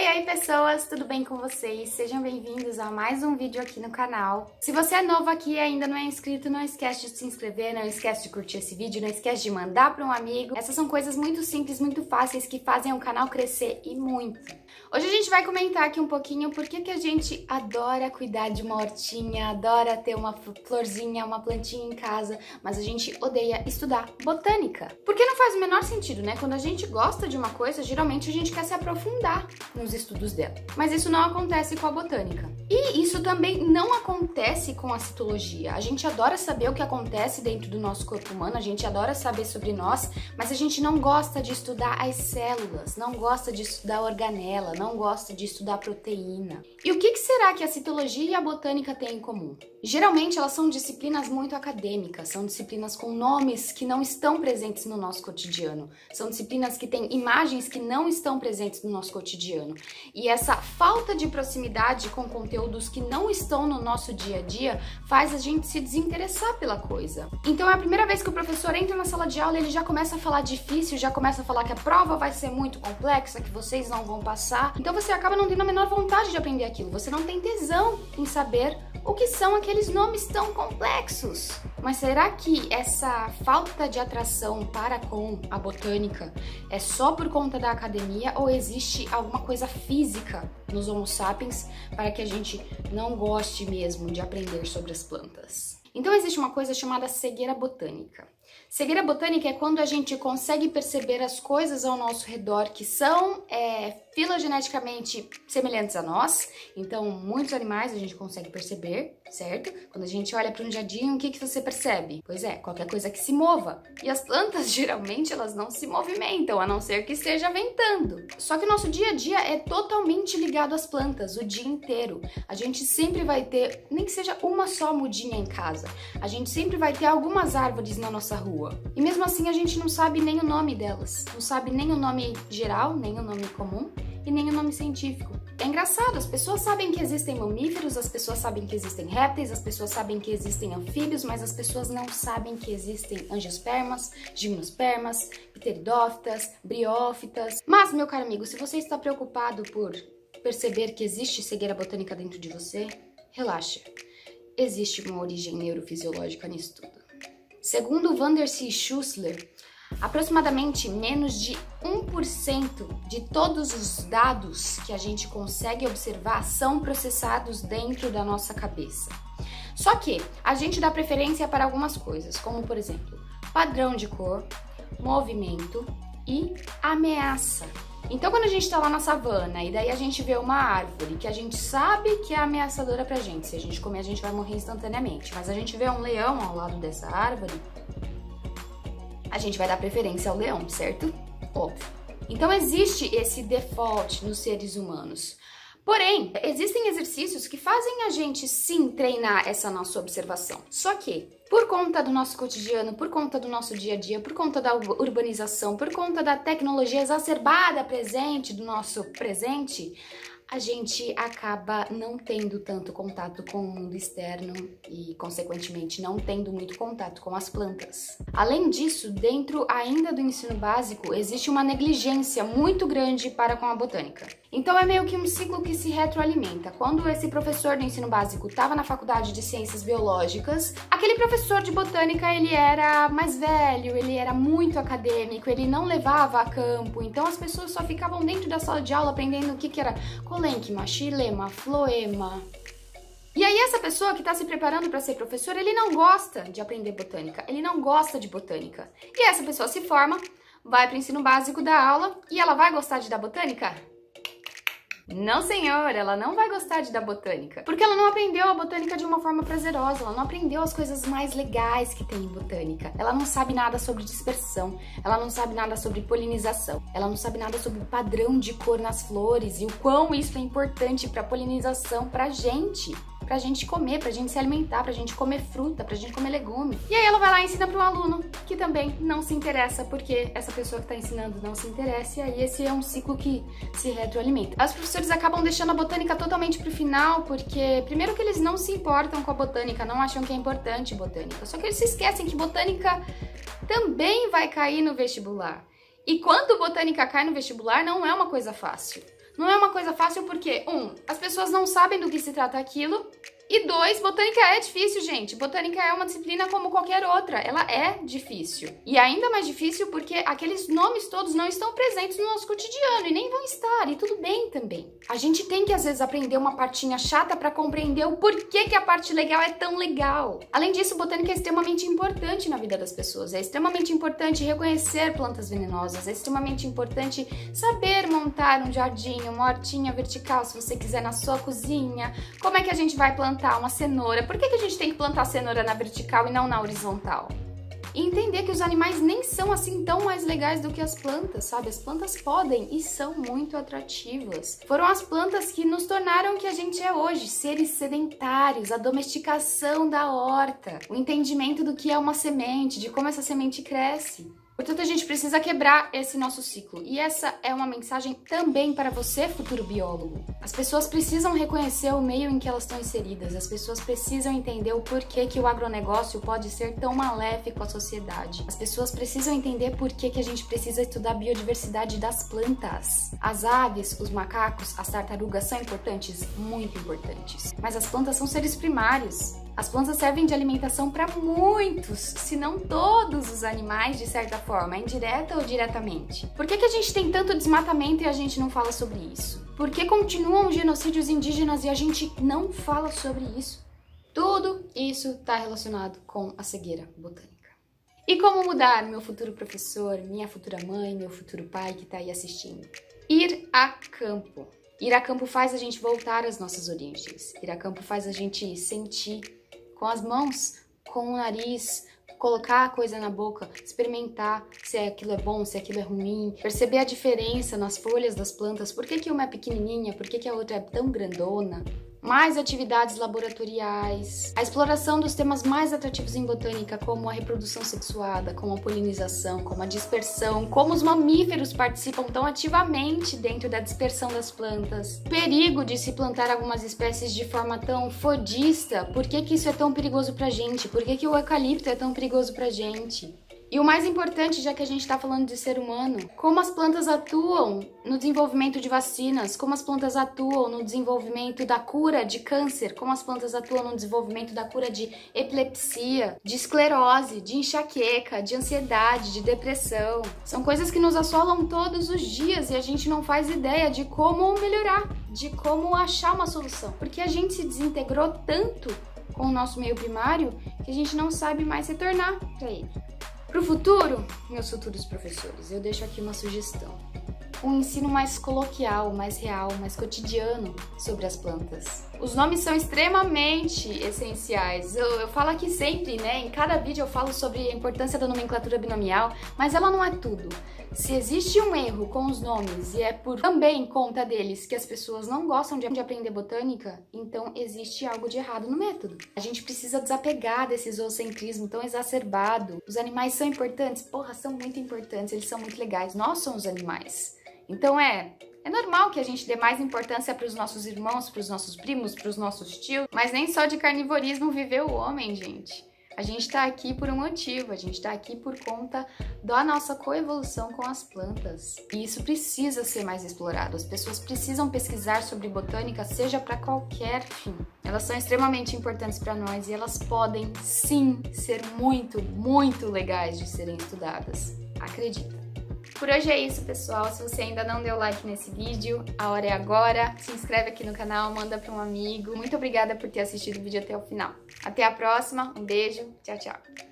Oi pessoas, tudo bem com vocês? Sejam bem-vindos a mais um vídeo aqui no canal. Se você é novo aqui e ainda não é inscrito, não esquece de se inscrever, não esquece de curtir esse vídeo, não esquece de mandar para um amigo. Essas são coisas muito simples, muito fáceis, que fazem o canal crescer e muito. Hoje a gente vai comentar aqui um pouquinho por que a gente adora cuidar de uma hortinha, adora ter uma florzinha, uma plantinha em casa, mas a gente odeia estudar botânica. Porque não faz o menor sentido, né? Quando a gente gosta de uma coisa, geralmente a gente quer se aprofundar nos estudos dela. Mas isso não acontece com a botânica. E isso também não acontece com a citologia. A gente adora saber o que acontece dentro do nosso corpo humano, a gente adora saber sobre nós, mas a gente não gosta de estudar as células, não gosta de estudar organela, não gosta de estudar proteína. E o que será que a citologia e a botânica têm em comum? Geralmente elas são disciplinas muito acadêmicas, são disciplinas com nomes que não estão presentes no nosso cotidiano, são disciplinas que têm imagens que não estão presentes no nosso cotidiano. E essa falta de proximidade com conteúdos que não estão no nosso dia a dia faz a gente se desinteressar pela coisa. Então é a primeira vez que o professor entra na sala de aula, ele já começa a falar difícil, já começa a falar que a prova vai ser muito complexa, que vocês não vão passar. Então você acaba não tendo a menor vontade de aprender aquilo, você não tem tesão em saber o que são aqueles nomes tão complexos. Mas será que essa falta de atração para com a botânica é só por conta da academia ou existe alguma coisa física nos Homo sapiens para que a gente não goste mesmo de aprender sobre as plantas? Então existe uma coisa chamada cegueira botânica. Cegueira botânica é quando a gente consegue perceber as coisas ao nosso redor que são filogeneticamente semelhantes a nós. Então, muitos animais a gente consegue perceber, certo? Quando a gente olha para um jardim, o que que você percebe? Pois é, qualquer coisa que se mova. E as plantas, geralmente, elas não se movimentam, a não ser que esteja ventando. Só que o nosso dia a dia é totalmente ligado às plantas, o dia inteiro. A gente sempre vai ter, nem que seja uma só mudinha em casa, a gente sempre vai ter algumas árvores na nossa rua. E mesmo assim a gente não sabe nem o nome delas, não sabe nem o nome geral, nem o nome comum e nem o nome científico. É engraçado, as pessoas sabem que existem mamíferos, as pessoas sabem que existem répteis, as pessoas sabem que existem anfíbios, mas as pessoas não sabem que existem angiospermas, gimnospermas, pteridófitas, briófitas. Mas, meu caro amigo, se você está preocupado por perceber que existe cegueira botânica dentro de você, relaxa. Existe uma origem neurofisiológica nisso tudo. Segundo Vanderschusler, aproximadamente menos de 1% de todos os dados que a gente consegue observar são processados dentro da nossa cabeça. Só que a gente dá preferência para algumas coisas, como por exemplo, padrão de cor, movimento e ameaça. Então quando a gente tá lá na savana e daí a gente vê uma árvore que a gente sabe que é ameaçadora pra gente, se a gente comer a gente vai morrer instantaneamente, mas a gente vê um leão ao lado dessa árvore, a gente vai dar preferência ao leão, certo? Óbvio. Então existe esse default nos seres humanos. Porém, existem exercícios que fazem a gente sim treinar essa nossa observação. Só que, por conta do nosso cotidiano, por conta do nosso dia a dia, por conta da urbanização, por conta da tecnologia exacerbada presente, do nosso presente, a gente acaba não tendo tanto contato com o mundo externo e, consequentemente, não tendo muito contato com as plantas. Além disso, dentro ainda do ensino básico, existe uma negligência muito grande para com a botânica. Então é meio que um ciclo que se retroalimenta. Quando esse professor do ensino básico estava na faculdade de ciências biológicas, aquele professor de botânica, ele era mais velho, ele era muito acadêmico, ele não levava a campo, então as pessoas só ficavam dentro da sala de aula aprendendo o que era colenquima, xilema, floema. E aí essa pessoa que está se preparando para ser professor, ele não gosta de aprender botânica, ele não gosta de botânica. E essa pessoa se forma, vai para o ensino básico da aula e ela vai gostar de dar botânica? Não, senhor, ela não vai gostar de dar botânica, porque ela não aprendeu a botânica de uma forma prazerosa, ela não aprendeu as coisas mais legais que tem em botânica, ela não sabe nada sobre dispersão, ela não sabe nada sobre polinização, ela não sabe nada sobre padrão de cor nas flores e o quão isso é importante para polinização, pra gente comer, pra gente se alimentar, pra gente comer fruta, pra gente comer legume. E aí ela vai lá e ensina para um aluno que também não se interessa, porque essa pessoa que tá ensinando não se interessa, e aí esse é um ciclo que se retroalimenta. Os professores acabam deixando a botânica totalmente pro final, porque primeiro que eles não se importam com a botânica, não acham que é importante botânica, só que eles se esquecem que botânica também vai cair no vestibular. E quando botânica cai no vestibular, não é uma coisa fácil. Não é uma coisa fácil porque, as pessoas não sabem do que se trata aquilo. E dois, botânica é difícil, gente. Botânica é uma disciplina como qualquer outra. Ela é difícil. E ainda mais difícil porque aqueles nomes todos não estão presentes no nosso cotidiano e nem vão estar. E tudo bem também. A gente tem que, às vezes, aprender uma partinha chata pra compreender o porquê que a parte legal é tão legal. Além disso, botânica é extremamente importante na vida das pessoas. É extremamente importante reconhecer plantas venenosas. É extremamente importante saber montar um jardim, uma hortinha vertical, se você quiser, na sua cozinha. Como é que a gente vai plantar uma cenoura? Por que que a gente tem que plantar a cenoura na vertical e não na horizontal? E entender que os animais nem são assim tão mais legais do que as plantas, sabe? As plantas podem e são muito atrativas. Foram as plantas que nos tornaram o que a gente é hoje, seres sedentários, a domesticação da horta, o entendimento do que é uma semente, de como essa semente cresce. Portanto, a gente precisa quebrar esse nosso ciclo. E essa é uma mensagem também para você, futuro biólogo. As pessoas precisam reconhecer o meio em que elas estão inseridas. As pessoas precisam entender o porquê que o agronegócio pode ser tão maléfico à sociedade. As pessoas precisam entender por que que a gente precisa estudar a biodiversidade das plantas. As aves, os macacos, as tartarugas são importantes? Muito importantes. Mas as plantas são seres primários. As plantas servem de alimentação para muitos, se não todos os animais, de certa forma, indireta ou diretamente. Por que que a gente tem tanto desmatamento e a gente não fala sobre isso? Por que continuam genocídios indígenas e a gente não fala sobre isso? Tudo isso está relacionado com a cegueira botânica. E como mudar, meu futuro professor, minha futura mãe, meu futuro pai que está aí assistindo? Ir a campo. Ir a campo faz a gente voltar às nossas origens. Ir a campo faz a gente sentir com as mãos, com o nariz, colocar a coisa na boca, experimentar se aquilo é bom, se aquilo é ruim, perceber a diferença nas folhas das plantas, por que que uma é pequenininha, por que que a outra é tão grandona. Mais atividades laboratoriais, a exploração dos temas mais atrativos em botânica, como a reprodução sexuada, como a polinização, como a dispersão, como os mamíferos participam tão ativamente dentro da dispersão das plantas. O perigo de se plantar algumas espécies de forma tão fodista, por que que isso é tão perigoso pra gente? Por que que o eucalipto é tão perigoso pra gente? E o mais importante, já que a gente está falando de ser humano, como as plantas atuam no desenvolvimento de vacinas, como as plantas atuam no desenvolvimento da cura de câncer, como as plantas atuam no desenvolvimento da cura de epilepsia, de esclerose, de enxaqueca, de ansiedade, de depressão. São coisas que nos assolam todos os dias e a gente não faz ideia de como melhorar, de como achar uma solução, porque a gente se desintegrou tanto com o nosso meio primário que a gente não sabe mais retornar para ele. Para o futuro, meus futuros professores, eu deixo aqui uma sugestão. Um ensino mais coloquial, mais real, mais cotidiano sobre as plantas. Os nomes são extremamente essenciais. Eu falo aqui sempre, né? Em cada vídeo eu falo sobre a importância da nomenclatura binomial, mas ela não é tudo. Se existe um erro com os nomes e é por também conta deles que as pessoas não gostam de aprender botânica, então existe algo de errado no método. A gente precisa desapegar desse zoocentrismo tão exacerbado. Os animais são importantes? Porra, são muito importantes, eles são muito legais. Nós somos animais. Então é normal que a gente dê mais importância para os nossos irmãos, para os nossos primos, para os nossos tios, mas nem só de carnivorismo viveu o homem, gente. A gente está aqui por um motivo, a gente está aqui por conta da nossa coevolução com as plantas. E isso precisa ser mais explorado, as pessoas precisam pesquisar sobre botânica, seja para qualquer fim. Elas são extremamente importantes para nós e elas podem, sim, ser muito, muito legais de serem estudadas. Acredita! Por hoje é isso, pessoal. Se você ainda não deu like nesse vídeo, a hora é agora. Se inscreve aqui no canal, manda para um amigo. Muito obrigada por ter assistido o vídeo até o final. Até a próxima, um beijo, tchau, tchau.